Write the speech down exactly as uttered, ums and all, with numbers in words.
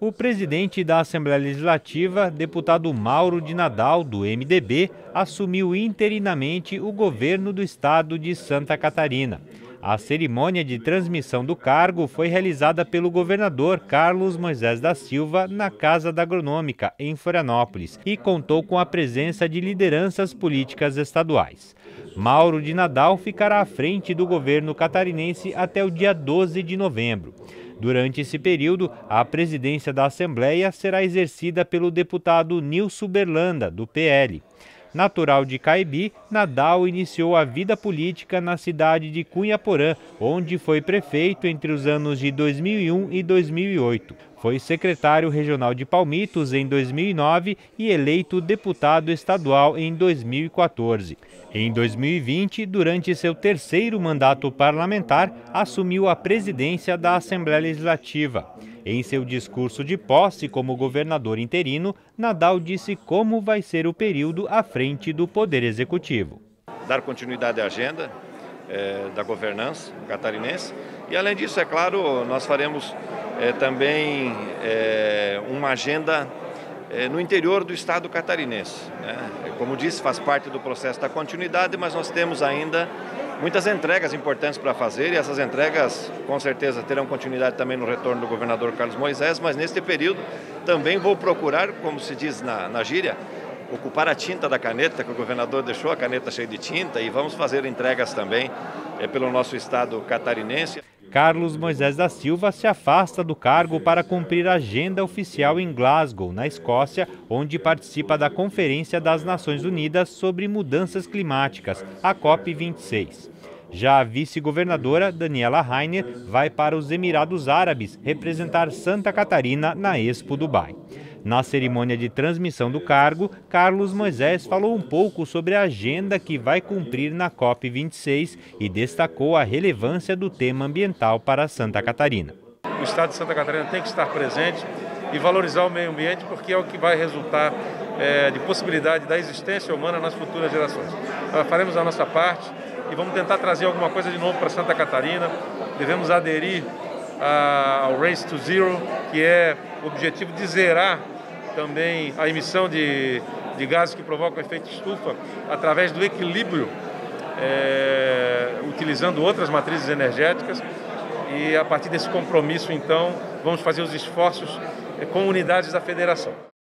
O presidente da Assembleia Legislativa, deputado Mauro de Nadal, do M D B, assumiu interinamente o governo do estado de Santa Catarina. A cerimônia de transmissão do cargo foi realizada pelo governador Carlos Moisés da Silva na Casa da Agronômica, em Florianópolis, e contou com a presença de lideranças políticas estaduais. Mauro de Nadal ficará à frente do governo catarinense até o dia doze de novembro. Durante esse período, a presidência da Assembleia será exercida pelo deputado Nilson Berlanda, do P L. Natural de Caibi, Nadal iniciou a vida política na cidade de Cunhaporã, onde foi prefeito entre os anos de dois mil e um e dois mil e oito. Foi secretário regional de Palmitos em dois mil e nove e eleito deputado estadual em dois mil e quatorze. Em dois mil e vinte, durante seu terceiro mandato parlamentar, assumiu a presidência da Assembleia Legislativa. Em seu discurso de posse como governador interino, Nadal disse como vai ser o período à frente do Poder Executivo. Dar continuidade à agenda é, da governança catarinense e, além disso, é claro, nós faremos é, também é, uma agenda é, no interior do estado catarinense, né? Como disse, faz parte do processo da continuidade, mas nós temos ainda muitas entregas importantes para fazer, e essas entregas com certeza terão continuidade também no retorno do governador Carlos Moisés, mas neste período também vou procurar, como se diz na, na gíria, ocupar a tinta da caneta, que o governador deixou a caneta cheia de tinta, e vamos fazer entregas também é, pelo nosso estado catarinense. Carlos Moisés da Silva se afasta do cargo para cumprir a agenda oficial em Glasgow, na Escócia, onde participa da Conferência das Nações Unidas sobre Mudanças Climáticas, a COP vinte e seis. Já a vice-governadora, Daniela Reinehr, vai para os Emirados Árabes representar Santa Catarina na Expo Dubai. Na cerimônia de transmissão do cargo, Carlos Moisés falou um pouco sobre a agenda que vai cumprir na COP vinte e seis e destacou a relevância do tema ambiental para Santa Catarina. O estado de Santa Catarina tem que estar presente e valorizar o meio ambiente, porque é o que vai resultar é, de possibilidade da existência humana nas futuras gerações. Nós faremos a nossa parte e vamos tentar trazer alguma coisa de novo para Santa Catarina. Devemos aderir a, ao Race to Zero, que é o objetivo de zerar também a emissão de, de gases que provocam efeito estufa através do equilíbrio, é, utilizando outras matrizes energéticas. E a partir desse compromisso, então, vamos fazer os esforços com unidades da federação.